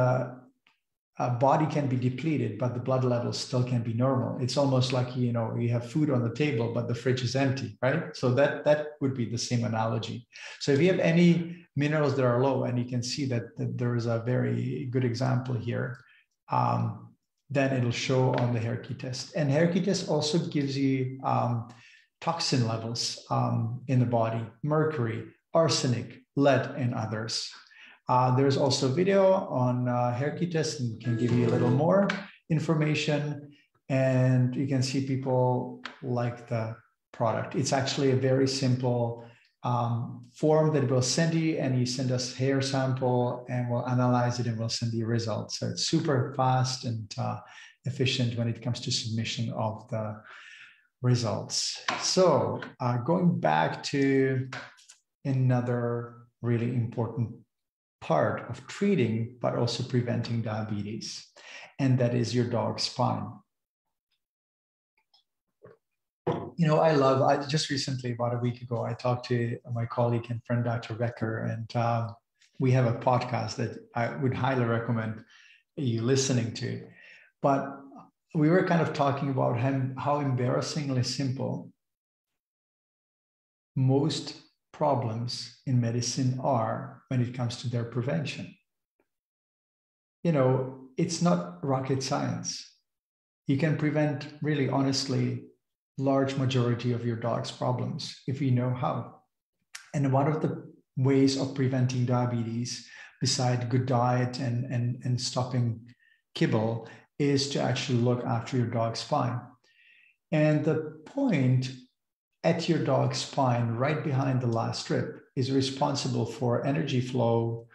uh, body can be depleted, but the blood levels still can be normal. It's almost like, you know, you have food on the table, but the fridge is empty, right? So that, that would be the same analogy. So if you have any minerals that are low, and you can see that, that there is a very good example here, um, then it'll show on the HairQ test. And HairQ test also gives you um, toxin levels um, in the body, mercury, arsenic, lead, and others. Uh, there's also a video on uh, HairQ test, and can give you a little more information. And you can see people like the product. It's actually a very simple Um, form that we'll send you, and you send us hair sample, and we'll analyze it, and we'll send you results. So it's super fast and uh, efficient when it comes to submission of the results. So uh, going back to another really important part of treating, but also preventing diabetes, and that is your dog's spine. You know, I love, I just recently, about a week ago, I talked to my colleague and friend, Doctor Becker, and uh, we have a podcast that I would highly recommend you listening to. But we were kind of talking about him, how embarrassingly simple most problems in medicine are when it comes to their prevention. You know, it's not rocket science. You can prevent, really, honestly, large majority of your dog's problems if you know how. And one of the ways of preventing diabetes beside good diet and, and, and stopping kibble is to actually look after your dog's spine. And the point at your dog's spine, right behind the last rib, is responsible for energy flow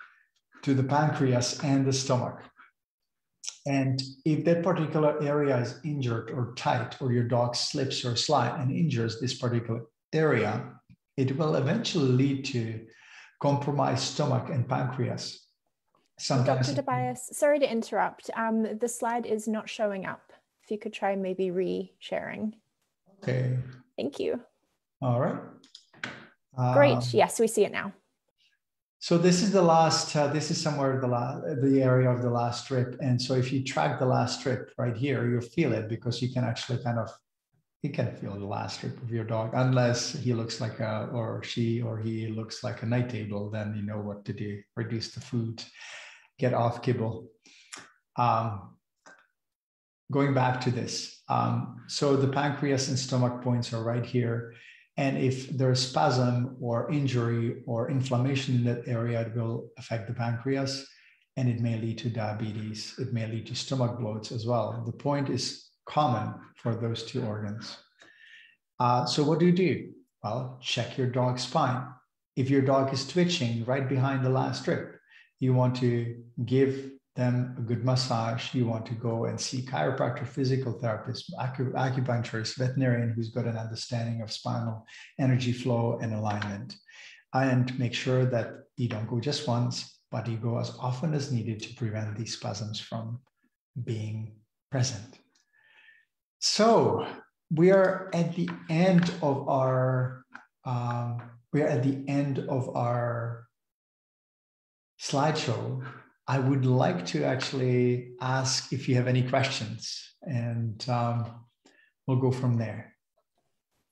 to the pancreas and the stomach. And if that particular area is injured or tight, or your dog slips or slides and injures this particular area, it will eventually lead to compromised stomach and pancreas. Sometimes Doctor Dobias, sorry to interrupt. Um, the slide is not showing up. If you could try maybe re-sharing. Okay. Thank you. All right. Um, Great. Yes, we see it now. So this is the last, uh, this is somewhere the, la the area of the last strip. And so if you track the last strip right here, you'll feel it, because you can actually kind of, you can feel the last strip of your dog, unless he looks like a, or she or he looks like a night table, then you know what to do. Reduce the food, get off kibble. Um, going back to this. Um, so the pancreas and stomach points are right here. And if there's spasm or injury or inflammation in that area, it will affect the pancreas, and it may lead to diabetes. It may lead to stomach bloats as well. The point is common for those two organs. Uh, so what do you do? Well, check your dog's spine. If your dog is twitching right behind the last strip, you want to give them a good massage. You want to go and see chiropractor, physical therapist, acu acupuncturist, veterinarian who's got an understanding of spinal energy flow and alignment. And make sure that you don't go just once, but you go as often as needed to prevent these spasms from being present. So we are at the end of our, um, we are at the end of our slideshow. I would like to actually ask if you have any questions, and um, we'll go from there.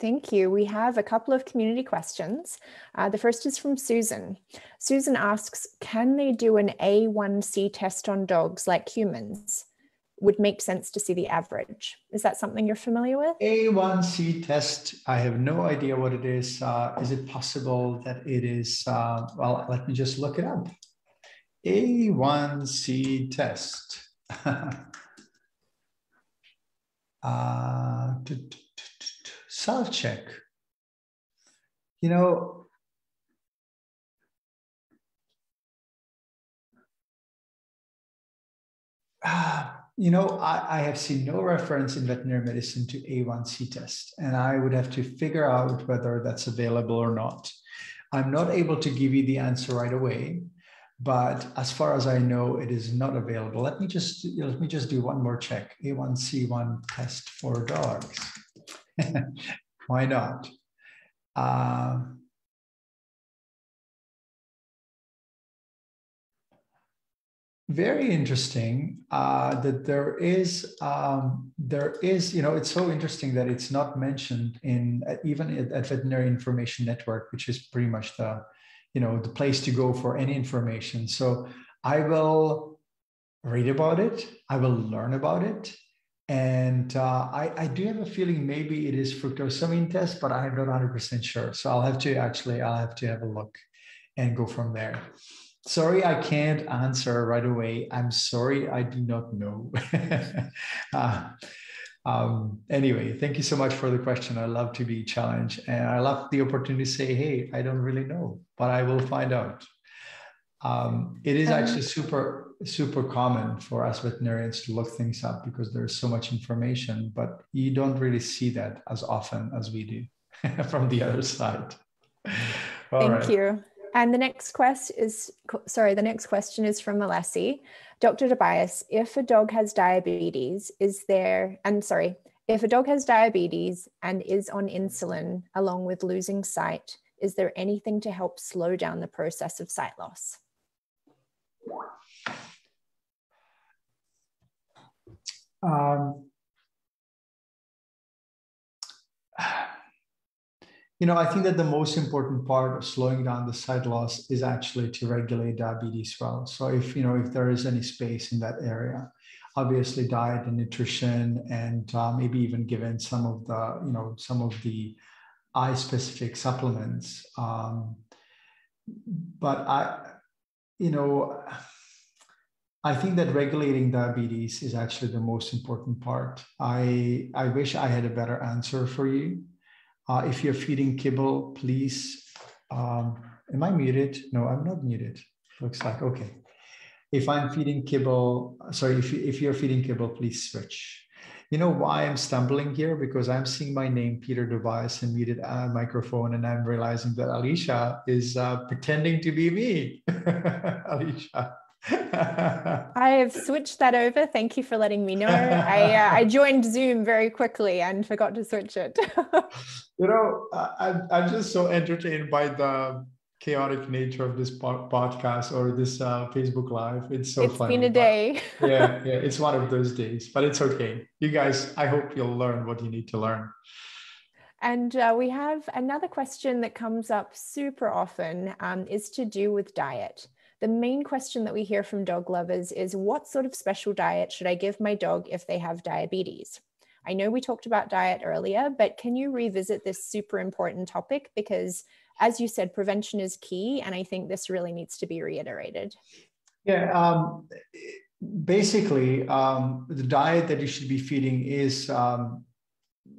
Thank you. We have a couple of community questions. Uh, the first is from Susan. Susan asks, can they do an A one C test on dogs like humans? Would make sense to see the average. Is that something you're familiar with? A one C test, I have no idea what it is. Uh, is it possible that it is, uh, well, let me just look it up. A one C test. uh, self-check. You know, uh, you know, I, I have seen no reference in veterinary medicine to A one C test, and I would have to figure out whether that's available or not. I'm not able to give you the answer right away. But as far as I know, it is not available. Let me just, let me just do one more check. A one C one test for dogs. Why not? Uh, very interesting uh, that there is, um, there is, you know, it's so interesting that it's not mentioned in, even at, at Veterinary Information Network, which is pretty much the, you know, the place to go for any information. So I will read about it. I will learn about it. And uh, I, I do have a feeling maybe it is fructosamine test, but I'm not one hundred percent sure. So I'll have to actually, I'll have to have a look and go from there. Sorry, I can't answer right away. I'm sorry, I do not know. uh, Um, anyway, thank you so much for the question. I love to be challenged, and I love the opportunity to say, hey, I don't really know, but I will find out. Um, it is actually super, super common for us veterinarians to look things up because there's so much information, but you don't really see that as often as we do from the other side. All thank right. you. And the next quest is, sorry, the next question is from Alessi. Doctor Dobias, if a dog has diabetes, is there, and sorry, if a dog has diabetes and is on insulin along with losing sight, is there anything to help slow down the process of sight loss? Um, You know, I think that the most important part of slowing down the sight loss is actually to regulate diabetes well. So if, you know, if there is any space in that area, obviously diet and nutrition, and uh, maybe even given some of the, you know, some of the eye-specific supplements. Um, but I, you know, I think that regulating diabetes is actually the most important part. I, I wish I had a better answer for you. Uh, if you're feeding kibble, please, um, am I muted? No, I'm not muted. Looks like, okay. If I'm feeding kibble, sorry, if, if you're feeding kibble, please switch. You know why I'm stumbling here? Because I'm seeing my name, Peter Dobias, and muted uh, microphone, and I'm realizing that Alicia is uh, pretending to be me. Alicia. I have switched that over. Thank you for letting me know. I, uh, I joined Zoom very quickly and forgot to switch it. You know, I, I'm just so entertained by the chaotic nature of this po podcast or this uh, Facebook Live. It's so fun. It's been a day. yeah, yeah, it's one of those days, but it's okay. You guys, I hope you'll learn what you need to learn. And uh, we have another question that comes up super often, um, is to do with diet. The main question that we hear from dog lovers is, what sort of special diet should I give my dog if they have diabetes? I know we talked about diet earlier, but can you revisit this super important topic? Because as you said, prevention is key. And I think this really needs to be reiterated. Yeah, um, basically um, the diet that you should be feeding is um,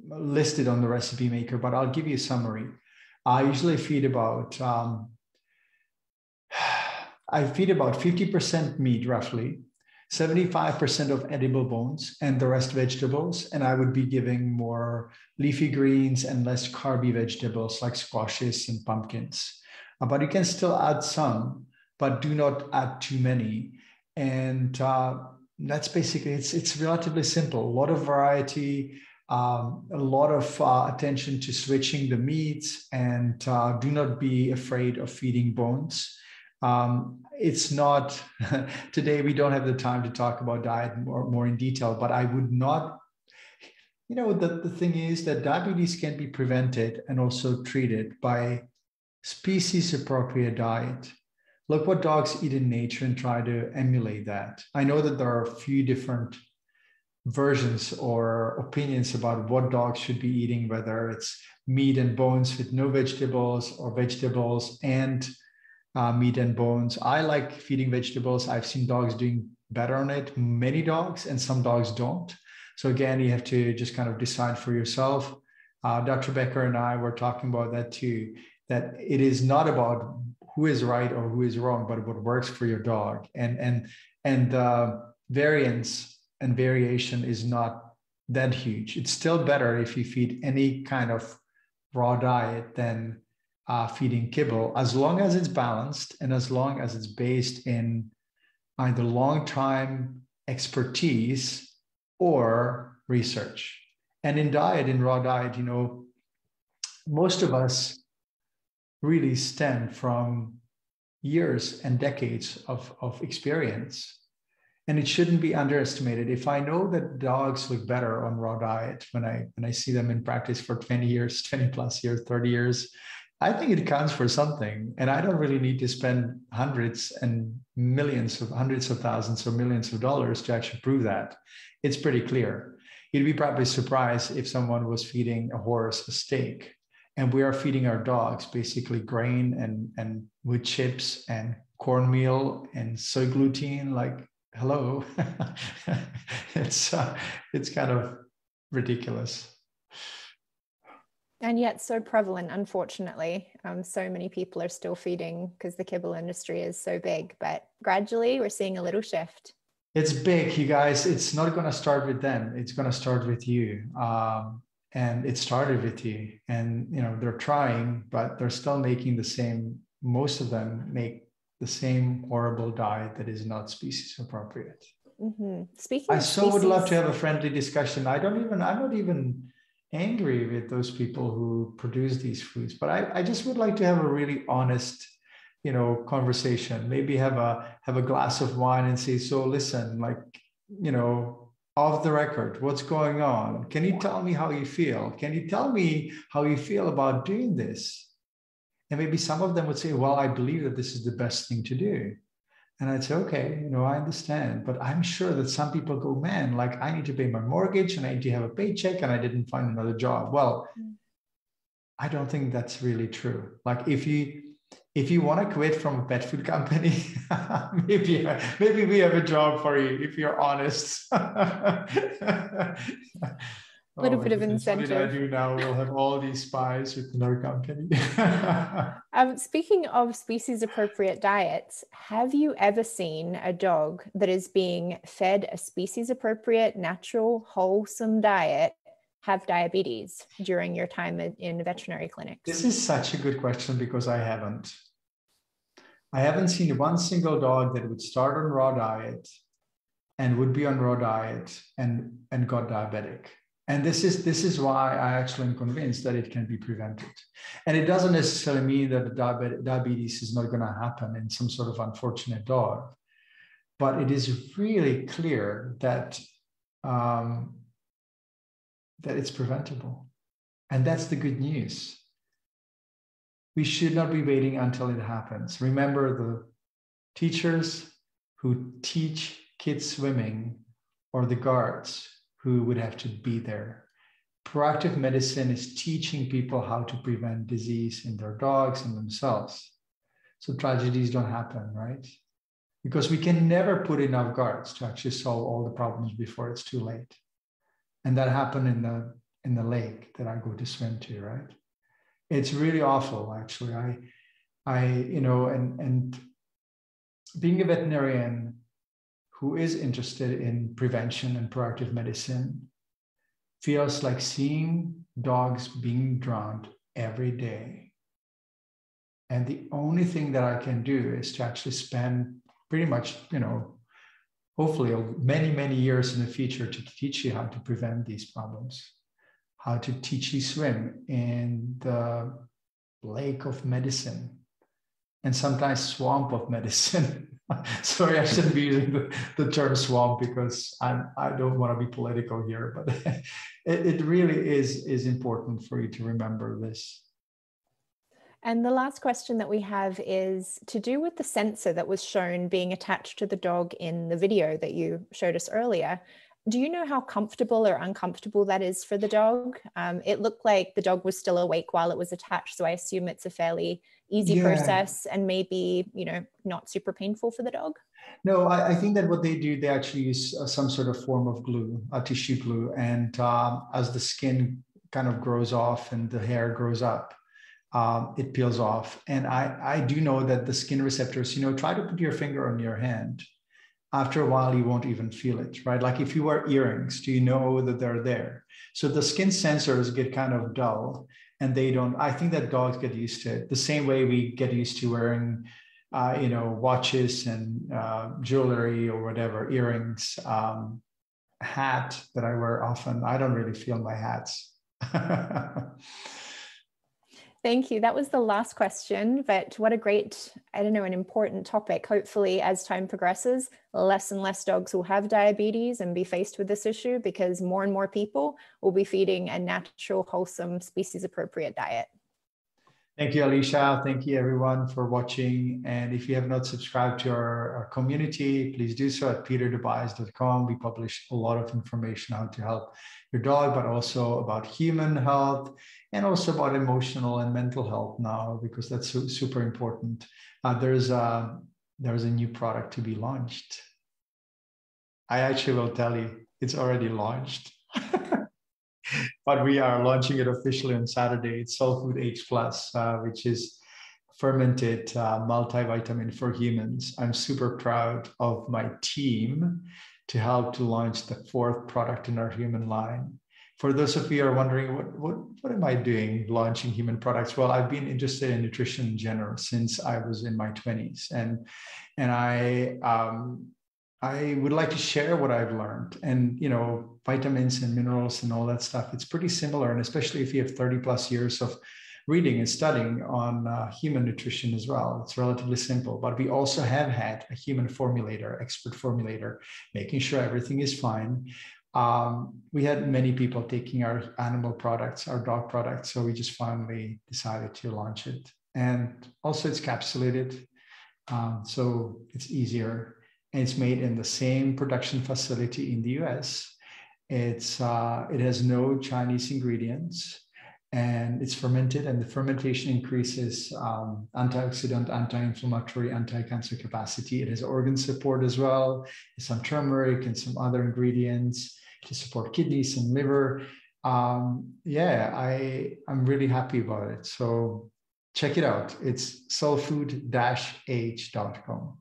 listed on the Recipe Maker, but I'll give you a summary. I usually feed about, um, I feed about fifty percent meat, roughly, seventy-five percent of edible bones and the rest vegetables. And I would be giving more leafy greens and less carby vegetables like squashes and pumpkins. But you can still add some, but do not add too many. And uh, that's basically, it's, it's relatively simple. A lot of variety, um, a lot of uh, attention to switching the meats, and uh, do not be afraid of feeding bones. Um, it's not, today we don't have the time to talk about diet more, more in detail, but I would not, you know, the, the thing is that diabetes can be prevented and also treated by species appropriate diet. Look what dogs eat in nature and try to emulate that. I know that there are a few different versions or opinions about what dogs should be eating, whether it's meat and bones with no vegetables or vegetables and Uh, meat and bones. I like feeding vegetables. I've seen dogs doing better on it, many dogs, and some dogs don't. So again, you have to just kind of decide for yourself. Uh, Doctor Becker and I were talking about that too, that it is not about who is right or who is wrong, but what works for your dog. And, and, and uh, variance and variation is not that huge. It's still better if you feed any kind of raw diet than Uh, feeding kibble, as long as it's balanced and as long as it's based in either long-time expertise or research. And in diet, in raw diet, you know, most of us really stem from years and decades of, of experience. And it shouldn't be underestimated. If I know that dogs look better on raw diet, when I, when I see them in practice for twenty years, twenty plus years, thirty years, I think it counts for something, and I don't really need to spend hundreds and millions of hundreds of thousands or millions of dollars to actually prove that. It's pretty clear. You'd be probably surprised if someone was feeding a horse a steak, and we are feeding our dogs basically grain and, and wood chips and cornmeal and soy gluten. Like, hello, it's, uh, it's kind of ridiculous. And yet so prevalent, unfortunately. Um, so many people are still feeding because the kibble industry is so big, but gradually we're seeing a little shift. It's big, you guys. It's not going to start with them. It's going to start with you. Um, and it started with you. And, you know, they're trying, but they're still making the same. Most of them make the same horrible diet that is not species appropriate. Mm-hmm. Speaking I of so species, would love to have a friendly discussion. I don't even, I'm not even... angry with those people who produce these foods, but I, I just would like to have a really honest, you know, conversation. Maybe have a have a glass of wine and say, so listen, like, you know, off the record, what's going on? Can you tell me how you feel? Can you tell me how you feel about doing this? And maybe some of them would say, well, I believe that this is the best thing to do. And I'd say, okay, you know, I understand, but I'm sure that some people go, man, like I need to pay my mortgage and I need to have a paycheck and I didn't find another job. Well, I don't think that's really true. Like if you, if you want to quit from a pet food company, maybe, maybe we have a job for you, if you're honest. A little oh, bit of an incentive. What did I do now? We'll have all these spies with another company. um, speaking of species-appropriate diets, have you ever seen a dog that is being fed a species-appropriate, natural, wholesome diet have diabetes during your time in veterinary clinics? This is such a good question, because I haven't. I haven't seen one single dog that would start on raw diet and would be on raw diet and, and got diabetic. And this is, this is why I actually am convinced that it can be prevented. And it doesn't necessarily mean that the diabetes is not going to happen in some sort of unfortunate dog, but it is really clear that, um, that it's preventable. And that's the good news. We should not be waiting until it happens. Remember the teachers who teach kids swimming, or the guards who would have to be there. Proactive medicine is teaching people how to prevent disease in their dogs and themselves, so tragedies don't happen, right? Because we can never put enough guards to actually solve all the problems before it's too late. And that happened in the, in the lake that I go to swim to, right? It's really awful, actually. I, I you know, and, and being a veterinarian who is interested in prevention and proactive medicine, feels like seeing dogs being drowned every day. And the only thing that I can do is to actually spend pretty much, you know, hopefully many, many years in the future to teach you how to prevent these problems, how to teach you swim in the lake of medicine, and sometimes swamp of medicine. Sorry, I shouldn't be using the, the term swamp, because I'm, I don't want to be political here, but it, it really is, is important for you to remember this. And the last question that we have is to do with the sensor that was shown being attached to the dog in the video that you showed us earlier. Do you know how comfortable or uncomfortable that is for the dog? Um, it looked like the dog was still awake while it was attached, so I assume it's a fairly easy yeah. process and maybe, you know, not super painful for the dog. No, I, I think that what they do, they actually use some sort of form of glue, a tissue glue, and um, as the skin kind of grows off and the hair grows up, um, it peels off. And I, I do know that the skin receptors, you know, try to put your finger on your hand. After a while, you won't even feel it, right? Like if you wear earrings, do you know that they're there? So the skin sensors get kind of dull, and they don't, I think that dogs get used to it. The same way we get used to wearing, uh, you know, watches and uh, jewelry or whatever, earrings, um, hat that I wear often. I don't really feel my hats. Thank you. That was the last question, but what a great, I don't know, an important topic. Hopefully, as time progresses, less and less dogs will have diabetes and be faced with this issue, because more and more people will be feeding a natural, wholesome, species-appropriate diet. Thank you, Alicia. Thank you, everyone, for watching. And if you have not subscribed to our, our community, please do so at peter dobias dot com. We publish a lot of information on how to help your dog, but also about human health and also about emotional and mental health now, because that's su super important. Uh, there's, a, there's a new product to be launched. I actually will tell you, it's already launched. But we are launching it officially on Saturday. It's Soul Food H plus, uh, which is fermented uh, multivitamin for humans. I'm super proud of my team to help to launch the fourth product in our human line. For those of you who are wondering, what, what, what am I doing launching human products? Well, I've been interested in nutrition in general since I was in my twenties. And, and I, um, I would like to share what I've learned, and, you know, vitamins and minerals and all that stuff. It's pretty similar. And especially if you have thirty plus years of reading and studying on uh, human nutrition as well, it's relatively simple. But we also have had a human formulator, expert formulator, making sure everything is fine. Um, we had many people taking our animal products, our dog products. So we just finally decided to launch it. And also it's capsulated. Um, so it's easier. And it's made in the same production facility in the U S. It's, uh, it has no Chinese ingredients, and it's fermented, and the fermentation increases um, antioxidant, anti-inflammatory, anti-cancer capacity. It has organ support as well, some turmeric and some other ingredients to support kidneys and liver. Um, yeah, I, I'm really happy about it. So check it out. It's soul food dash h dot com.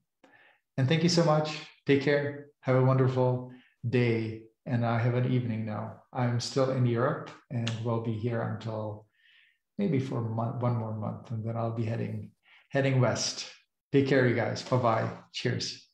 And thank you so much. Take care. Have a wonderful day. And I have an evening now. I'm still in Europe and will be here until maybe for month, one more month, and then I'll be heading heading west. Take care, you guys. Bye-bye. Cheers.